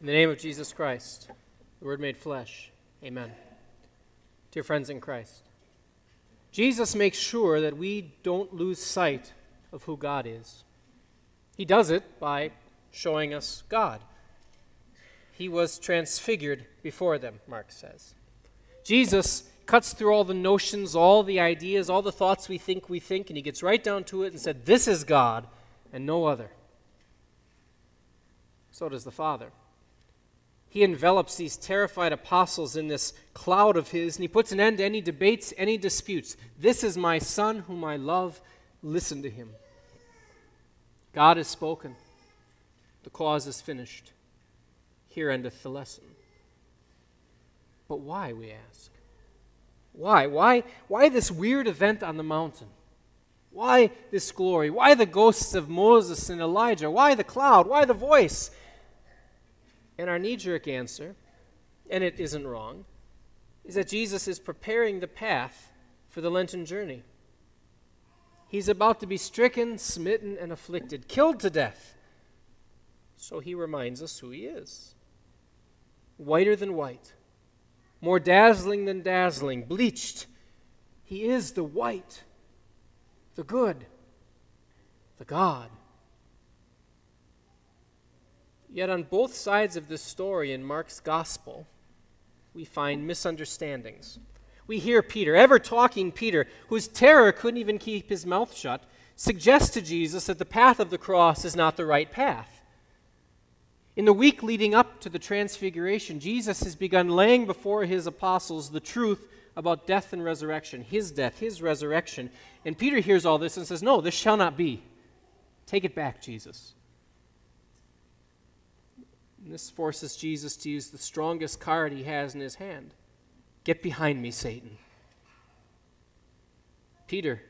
In the name of Jesus Christ, the Word made flesh, amen. Dear friends in Christ, Jesus makes sure that we don't lose sight of who God is. He does it by showing us God. He was transfigured before them, Mark says. Jesus cuts through all the notions, all the ideas, all the thoughts we think, and he gets right down to it and said, this is God and no other. So does the Father. He envelops these terrified apostles in this cloud of his, and he puts an end to any debates, any disputes. This is my Son whom I love. Listen to him. God has spoken. The cause is finished. Here endeth the lesson. But why, we ask? Why? Why this weird event on the mountain? Why this glory? Why the ghosts of Moses and Elijah? Why the cloud? Why the voice? And our knee-jerk answer, and it isn't wrong, is that Jesus is preparing the path for the Lenten journey. He's about to be stricken, smitten, and afflicted, killed to death. So he reminds us who he is. Whiter than white, more dazzling than dazzling, bleached. He is the white, the good, the God. Yet on both sides of this story in Mark's gospel, we find misunderstandings. We hear Peter, ever-talking Peter, whose terror couldn't even keep his mouth shut, suggest to Jesus that the path of the cross is not the right path. In the week leading up to the transfiguration, Jesus has begun laying before his apostles the truth about death and resurrection, his death, his resurrection. And Peter hears all this and says, no, this shall not be. Take it back, Jesus. And this forces Jesus to use the strongest card he has in his hand. Get behind me, Satan. Peter,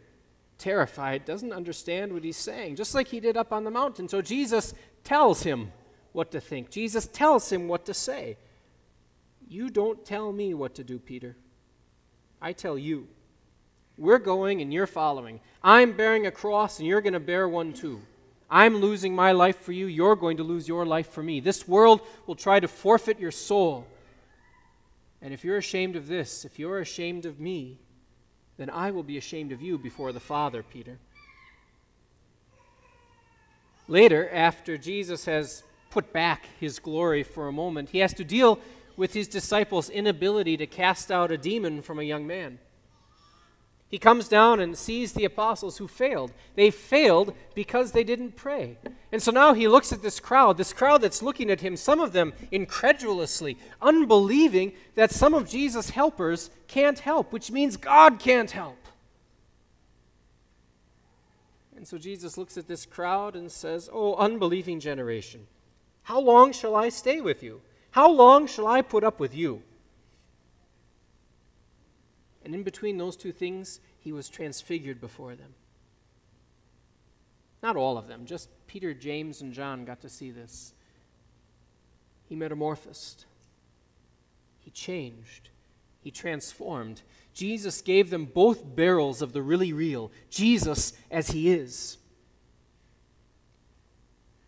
terrified, doesn't understand what he's saying, just like he did up on the mountain. So Jesus tells him what to think. Jesus tells him what to say. You don't tell me what to do, Peter. I tell you. We're going and you're following. I'm bearing a cross and you're going to bear one too. I'm losing my life for you. You're going to lose your life for me. This world will try to forfeit your soul. And if you're ashamed of this, if you're ashamed of me, then I will be ashamed of you before the Father, Peter. Later, after Jesus has put back his glory for a moment, he has to deal with his disciples' inability to cast out a demon from a young man. He comes down and sees the apostles who failed. They failed because they didn't pray. And so now he looks at this crowd that's looking at him, some of them incredulously, unbelieving that some of Jesus' helpers can't help, which means God can't help. And so Jesus looks at this crowd and says, oh, unbelieving generation, how long shall I stay with you? How long shall I put up with you? And in between those two things, he was transfigured before them. Not all of them, just Peter, James, and John got to see this. He metamorphosed. He changed. He transformed. Jesus gave them both barrels of the really real, Jesus as he is.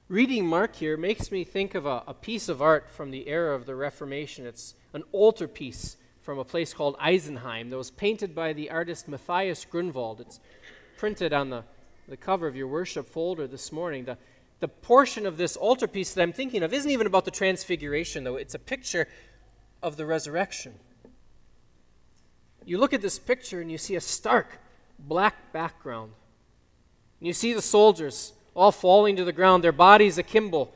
Reading Mark here makes me think of a piece of art from the era of the Reformation. It's an altarpiece from a place called Eisenheim that was painted by the artist Matthias Grünewald. It's printed on the cover of your worship folder this morning. The portion of this altarpiece that I'm thinking of isn't even about the transfiguration, though. It's a picture of the resurrection. You look at this picture and you see a stark black background. And you see the soldiers all falling to the ground, their bodies akimbo,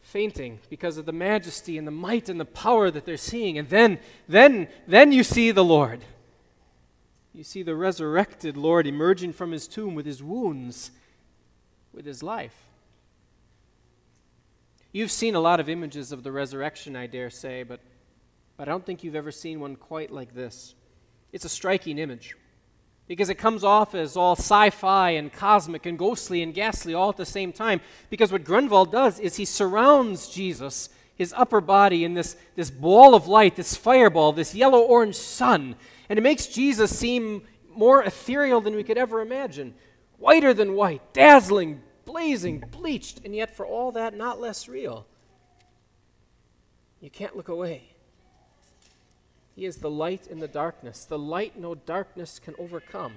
fainting because of the majesty and the might and the power that they're seeing. And then you see the Lord. You see the resurrected Lord emerging from his tomb with his wounds, with his life. You've seen a lot of images of the resurrection, I dare say, but I don't think you've ever seen one quite like this. It's a striking image because it comes off as all sci-fi and cosmic and ghostly and ghastly all at the same time, because what Grünewald does is he surrounds Jesus, his upper body, in this ball of light, this fireball, this yellow-orange sun, and it makes Jesus seem more ethereal than we could ever imagine, whiter than white, dazzling, blazing, bleached, and yet for all that, not less real. You can't look away. He is the light in the darkness, the light no darkness can overcome.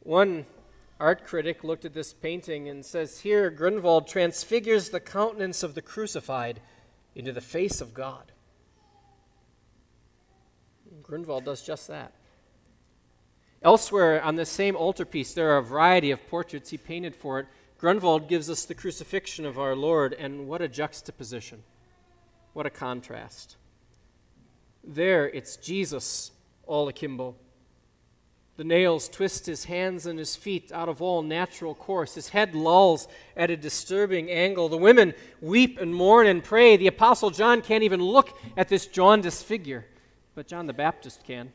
One art critic looked at this painting and says, here Grünewald transfigures the countenance of the crucified into the face of God. Grünewald does just that. Elsewhere on the same altarpiece, there are a variety of portraits he painted for it. Grünewald gives us the crucifixion of our Lord, and what a juxtaposition. What a contrast. There it's Jesus all akimbo. The nails twist his hands and his feet out of all natural course. His head lolls at a disturbing angle. The women weep and mourn and pray. The Apostle John can't even look at this jaundiced figure, but John the Baptist can.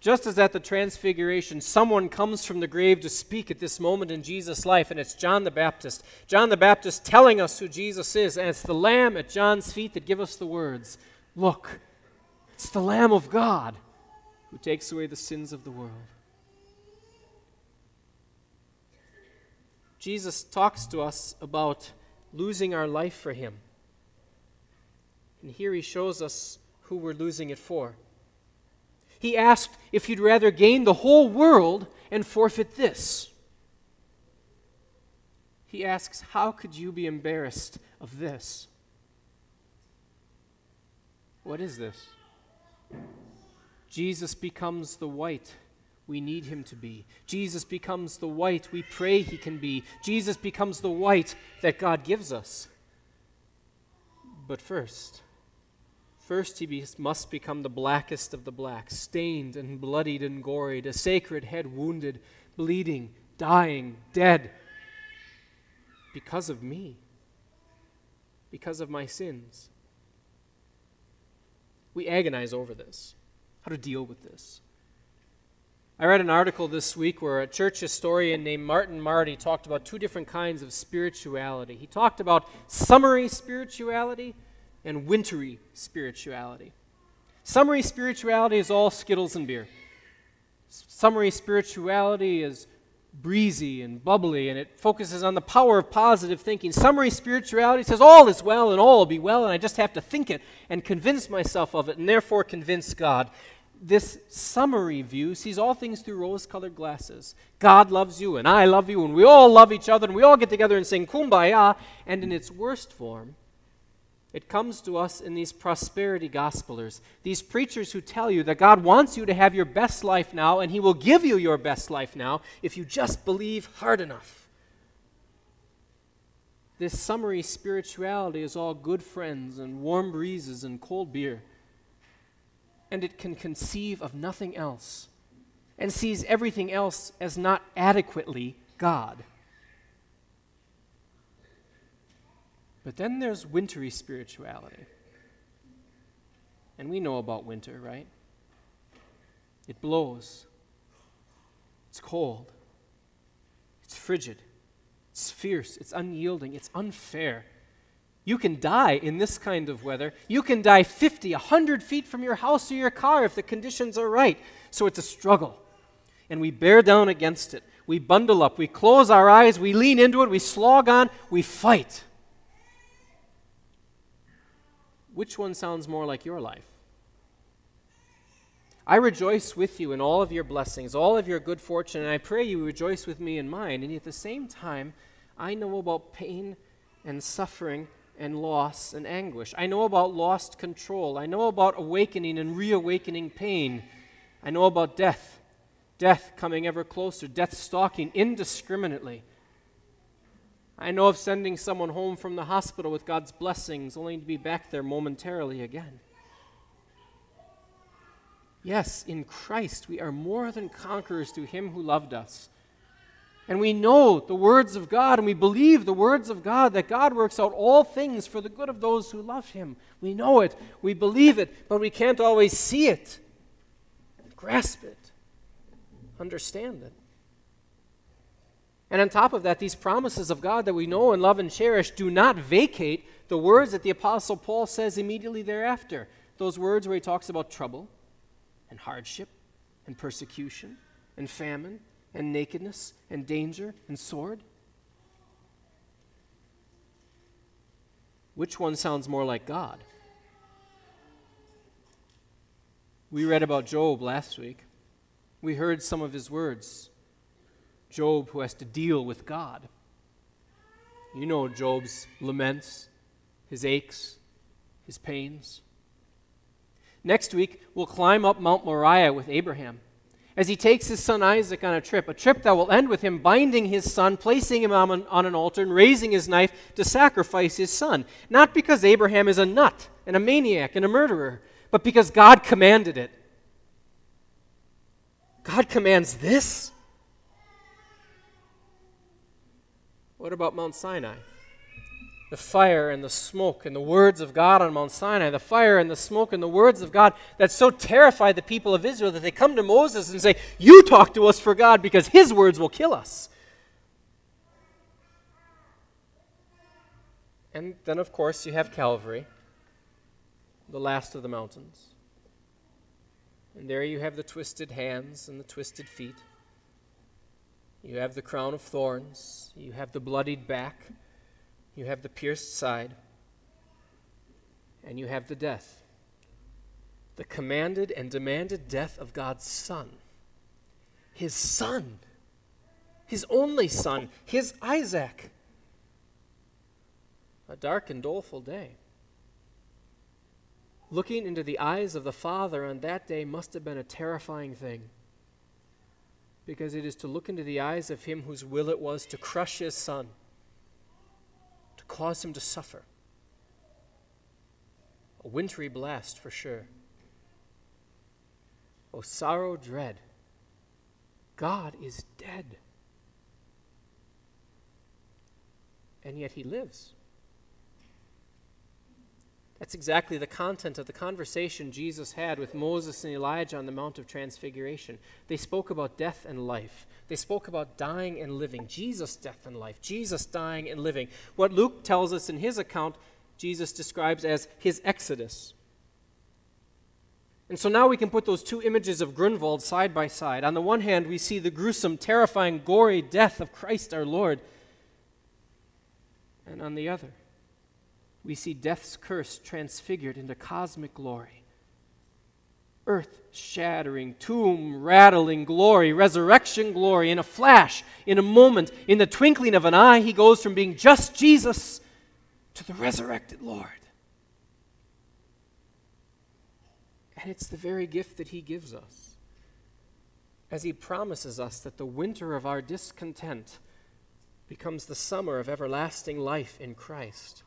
Just as at the Transfiguration, someone comes from the grave to speak at this moment in Jesus' life, and it's John the Baptist. John the Baptist telling us who Jesus is, and it's the Lamb at John's feet that give us the words, look, it's the Lamb of God who takes away the sins of the world. Jesus talks to us about losing our life for him. And here he shows us who we're losing it for. He asked if you'd rather gain the whole world and forfeit this. He asks, how could you be embarrassed of this? What is this? Jesus becomes the white we need him to be. Jesus becomes the white we pray he can be. Jesus becomes the white that God gives us. But first he must become the blackest of the black, stained and bloodied and goried, a sacred head wounded, bleeding, dying, dead. Because of me, because of my sins. We agonize over this, how to deal with this. I read an article this week where a church historian named Martin Marty talked about two different kinds of spirituality. He talked about summary spirituality and wintry spirituality. Summary spirituality is all skittles and beer. Summary spirituality is breezy and bubbly, and it focuses on the power of positive thinking. Summary spirituality says all is well and all will be well, and I just have to think it and convince myself of it and therefore convince God. This summary view sees all things through rose-colored glasses. God loves you and I love you and we all love each other and we all get together and sing Kumbaya, and in its worst form, it comes to us in these prosperity gospelers, these preachers who tell you that God wants you to have your best life now and he will give you your best life now if you just believe hard enough. This summary spirituality is all good friends and warm breezes and cold beer, and it can conceive of nothing else and sees everything else as not adequately God. But then there's wintry spirituality. And we know about winter, right? It blows. It's cold. It's frigid. It's fierce. It's unyielding. It's unfair. You can die in this kind of weather. You can die 50, 100 feet from your house or your car if the conditions are right. So it's a struggle. And we bear down against it. We bundle up. We close our eyes. We lean into it. We slog on. We fight. Which one sounds more like your life? I rejoice with you in all of your blessings, all of your good fortune, and I pray you rejoice with me in mine. And at the same time, I know about pain and suffering and loss and anguish. I know about lost control. I know about awakening and reawakening pain. I know about death, death coming ever closer, death stalking indiscriminately. I know of sending someone home from the hospital with God's blessings, only to be back there momentarily again. Yes, in Christ we are more than conquerors through him who loved us. And we know the words of God, and we believe the words of God, that God works out all things for the good of those who love him. We know it, we believe it, but we can't always see it, grasp it, understand it. And on top of that, these promises of God that we know and love and cherish do not vacate the words that the Apostle Paul says immediately thereafter. Those words where he talks about trouble and hardship and persecution and famine and nakedness and danger and sword. Which one sounds more like God? We read about Job last week. We heard some of his words. Job, who has to deal with God. You know Job's laments, his aches, his pains. Next week, we'll climb up Mount Moriah with Abraham as he takes his son Isaac on a trip that will end with him binding his son, placing him on an altar, and raising his knife to sacrifice his son. Not because Abraham is a nut and a maniac and a murderer, but because God commanded it. God commands this? What about Mount Sinai? The fire and the smoke and the words of God on Mount Sinai, the fire and the smoke and the words of God that so terrify the people of Israel that they come to Moses and say, "You talk to us for God because his words will kill us." And then, of course, you have Calvary, the last of the mountains. And there you have the twisted hands and the twisted feet. You have the crown of thorns. You have the bloodied back. You have the pierced side. And you have the death. The commanded and demanded death of God's Son. His Son. His only Son. His Isaac. A dark and doleful day. Looking into the eyes of the Father on that day must have been a terrifying thing, because it is to look into the eyes of him whose will it was to crush his son, to cause him to suffer. A wintry blast for sure. O sorrow dread, God is dead. And yet he lives. That's exactly the content of the conversation Jesus had with Moses and Elijah on the Mount of Transfiguration. They spoke about death and life. They spoke about dying and living. Jesus' death and life. Jesus dying and living. What Luke tells us in his account, Jesus describes as his exodus. And so now we can put those two images of Grünewald side by side. On the one hand, we see the gruesome, terrifying, gory death of Christ our Lord. And on the other, we see death's curse transfigured into cosmic glory. Earth-shattering, tomb-rattling glory, resurrection glory. In a flash, in a moment, in the twinkling of an eye, he goes from being just Jesus to the resurrected Lord. And it's the very gift that he gives us, as he promises us that the winter of our discontent becomes the summer of everlasting life in Christ.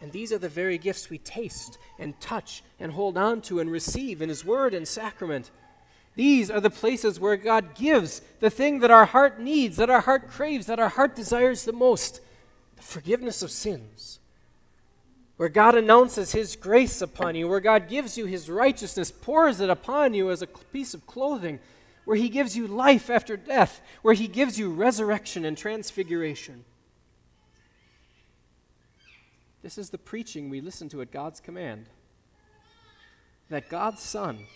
And these are the very gifts we taste and touch and hold on to and receive in his word and sacrament. These are the places where God gives the thing that our heart needs, that our heart craves, that our heart desires the most, the forgiveness of sins. Where God announces his grace upon you, where God gives you his righteousness, pours it upon you as a piece of clothing, where he gives you life after death, where he gives you resurrection and transfiguration. This is the preaching we listen to at God's command. That God's Son,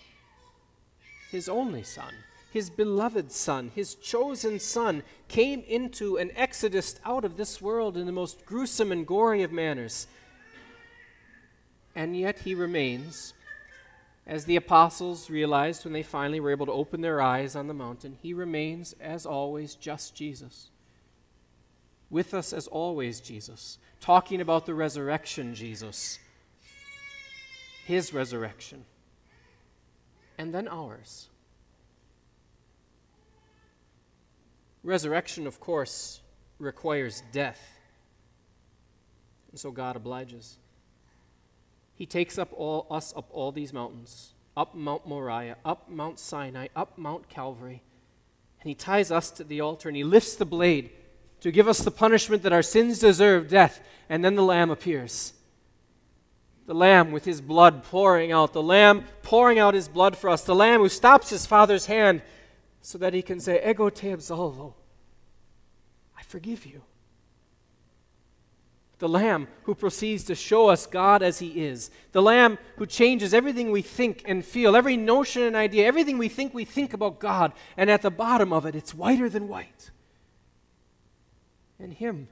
his only Son, his beloved Son, his chosen Son, came into an exodus out of this world in the most gruesome and gory of manners. And yet he remains, as the apostles realized when they finally were able to open their eyes on the mountain, he remains, as always, just Jesus. With us as always, Jesus. Talking about the resurrection, Jesus. His resurrection. And then ours. Resurrection, of course, requires death. And so God obliges. He takes us up all these mountains. Up Mount Moriah, up Mount Sinai, up Mount Calvary. And he ties us to the altar and he lifts the blade to give us the punishment that our sins deserve, death. And then the Lamb appears. The Lamb with his blood pouring out. The Lamb pouring out his blood for us. The Lamb who stops his Father's hand so that he can say, Ego te absolvo. I forgive you. The Lamb who proceeds to show us God as he is. The Lamb who changes everything we think and feel, every notion and idea, everything we think about God. And at the bottom of it, it's whiter than white. And him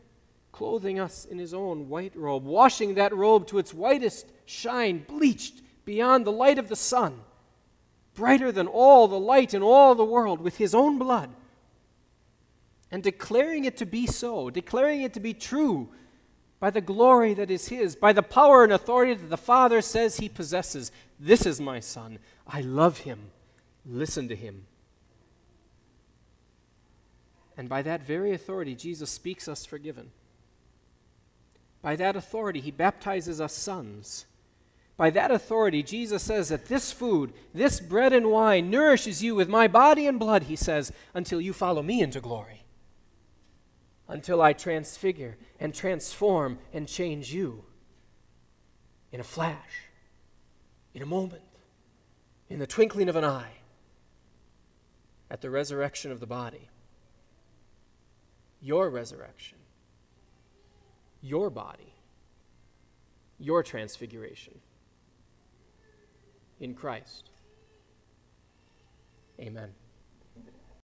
clothing us in his own white robe, washing that robe to its whitest shine, bleached beyond the light of the sun, brighter than all the light in all the world, with his own blood, and declaring it to be so, declaring it to be true by the glory that is his, by the power and authority that the Father says he possesses. This is my Son. I love him. Listen to him. And by that very authority, Jesus speaks us forgiven. By that authority, he baptizes us sons. By that authority, Jesus says that this food, this bread and wine, nourishes you with my body and blood, he says, until you follow me into glory, until I transfigure and transform and change you in a flash, in a moment, in the twinkling of an eye, at the resurrection of the body. Your resurrection, your body, your transfiguration in Christ. Amen.